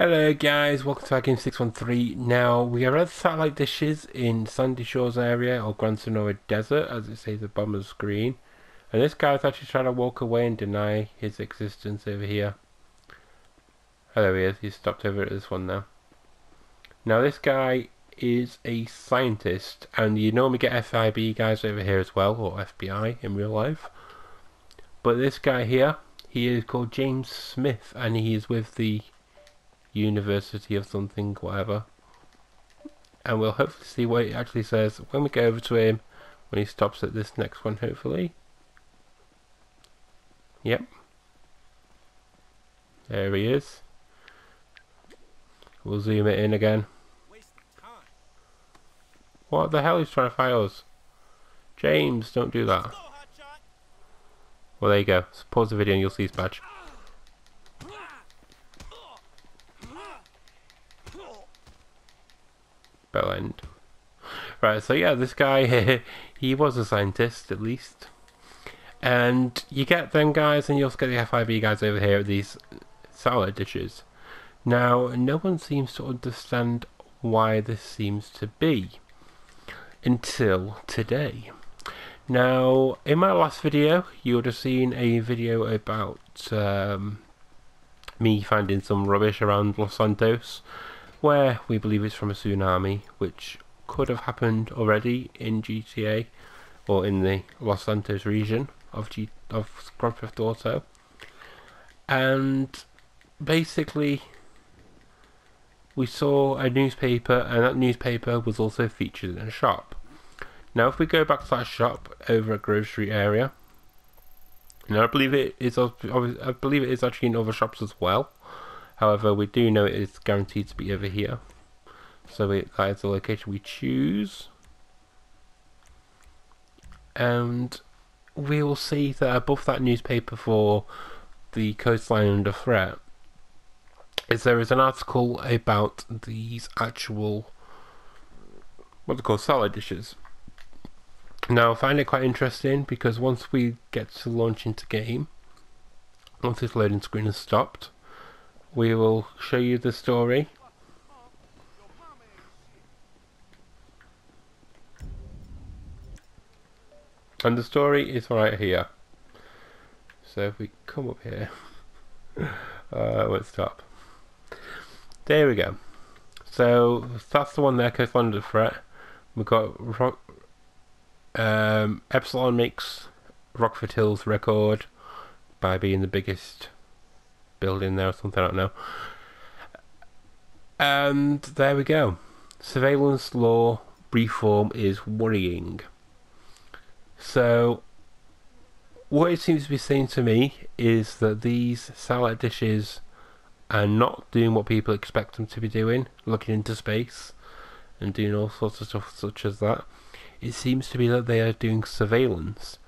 Hello guys, welcome to iGame613. Now we have other satellite dishes in Sandy Shores area or Grand Sonora Desert, as it says at the bottom of the screen. And this guy is actually trying to walk away and deny his existence over here. Oh, there he is. He's stopped over at this one now. Now this guy is a scientist, and you normally get FIB guys over here as well, or FBI in real life. But this guy here, he is called James Smith, and he is with the University of something, whatever, and we'll hopefully see what it actually says when we go over to him, when he stops at this next one, hopefully. Yep, there he is. We'll zoom it in again. What the hell, he's trying to fight us. James, don't do that. Well, there you go. So pause the video and you'll see his badge. Bell end. Right, so yeah, this guy, he was a scientist at least. And you get them guys, and you also get the FIB guys over here with these salad dishes. Now, no one seems to understand why this seems to be until today. Now, in my last video, you would have seen a video about me finding some rubbish around Los Santos, where we believe it's from a tsunami, which could have happened already in GTA or in the Los Santos region of Grand Theft Auto. And basically we saw a newspaper, and that newspaper was also featured in a shop. Now if we go back to that shop over at Grove Street area, now I believe it is actually in other shops as well. However, we do know it is guaranteed to be over here, so that is the location we choose. And we will see that above that newspaper for the coastline under threat, is there is an article about these actual, what they call, salad dishes. Now I find it quite interesting, because once we get to launch into game, once this loading screen has stopped, we will show you the story. And the story is right here. So if we come up here, let's stop. There we go. So that's the one there, coastline under threat. We've got Epsilon makes Rockford Hills record by being the biggest building there or something, I don't know. And there we go. Surveillance law reform is worrying. So what it seems to be saying to me is that these satellite dishes are not doing what people expect them to be doing, looking into space and doing all sorts of stuff such as that. It seems to be that they are doing surveillance.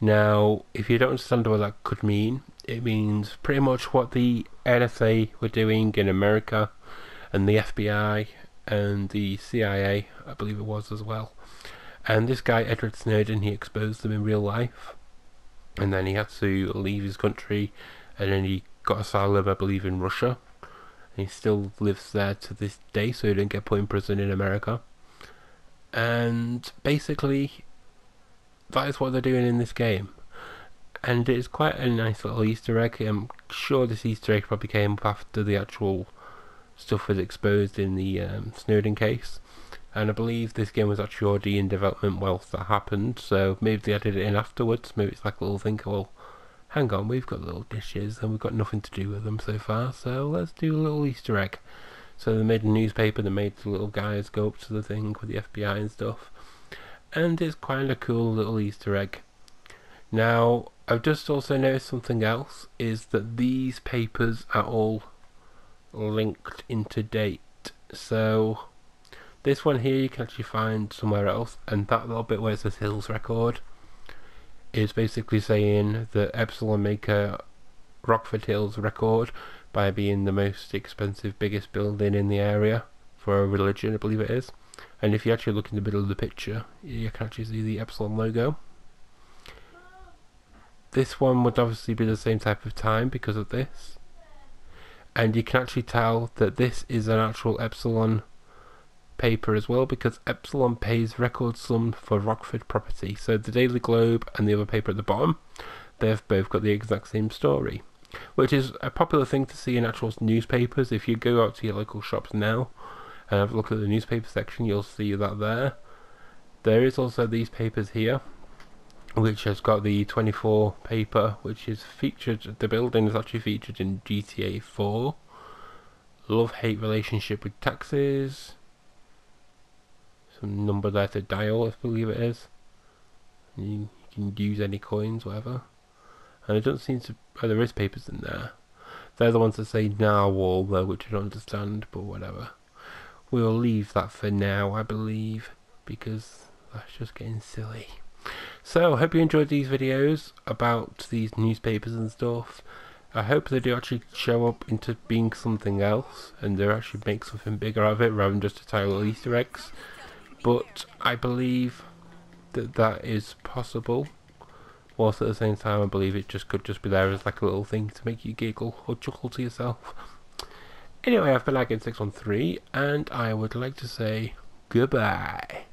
Now, if you don't understand what that could mean, it means pretty much what the NSA were doing in America, and the FBI and the CIA, I believe it was as well. And this guy, Edward Snowden, he exposed them in real life, and then he had to leave his country, and then he got asylum, I believe, in Russia. And he still lives there to this day, so he didn't get put in prison in America. And basically, that is what they're doing in this game, and it's quite a nice little Easter egg. I'm sure this Easter egg probably came up after the actual stuff was exposed in the Snowden case, and I believe this game was actually already in development whilst that happened, so maybe they added it in afterwards. Maybe it's like a little thing, well, hang on, we've got little dishes and we've got nothing to do with them so far, so let's do a little Easter egg. So they made a newspaper, they made the little guys go up to the thing with the FBI and stuff. And it's quite a cool little Easter egg. Now, I've just also noticed something else, is that these papers are all linked into date. So this one here you can actually find somewhere else, and that little bit where it says Hills Record is basically saying that Epsilon make a Rockford Hills record by being the most expensive, biggest building in the area for a religion, I believe it is. And if you actually look in the middle of the picture, you can actually see the Epsilon logo. This one would obviously be the same type of time because of this. and you can actually tell that this is an actual Epsilon paper as well, because Epsilon pays record sum for Rockford property. So the Daily Globe and the other paper at the bottom, they've both got the exact same story, which is a popular thing to see in actual newspapers. If you go out to your local shops now and have a look at the newspaper section, you'll see that there. There is also these papers here, which has got the 24 paper, which is featured, the building is actually featured in GTA 4, love-hate relationship with taxes, some number there to dial, I believe it is, you can use any coins, whatever, and it doesn't seem to, oh, there is papers in there, they're the ones that say narwhal though, which I don't understand, but whatever, we'll leave that for now, I believe, because that's just getting silly. So, hope you enjoyed these videos about these newspapers and stuff. I hope they do actually show up into being something else, and they actually make something bigger out of it rather than just a tile of Easter eggs. But I believe that that is possible. Whilst at the same time, I believe it just could just be there as like a little thing to make you giggle or chuckle to yourself. Anyway, I've been iGame613, and I would like to say goodbye.